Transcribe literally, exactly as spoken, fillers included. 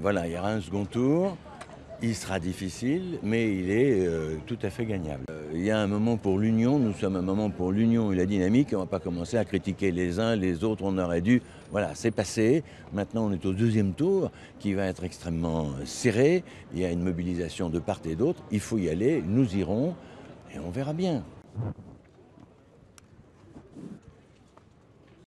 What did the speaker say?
Voilà, il y aura un second tour, il sera difficile, mais il est euh, tout à fait gagnable. Il y a un moment pour l'union, nous sommes un moment pour l'union et la dynamique, on ne va pas commencer à critiquer les uns, les autres, on aurait dû... Voilà, c'est passé, maintenant on est au deuxième tour, qui va être extrêmement serré, il y a une mobilisation de part et d'autre, il faut y aller, nous irons, et on verra bien.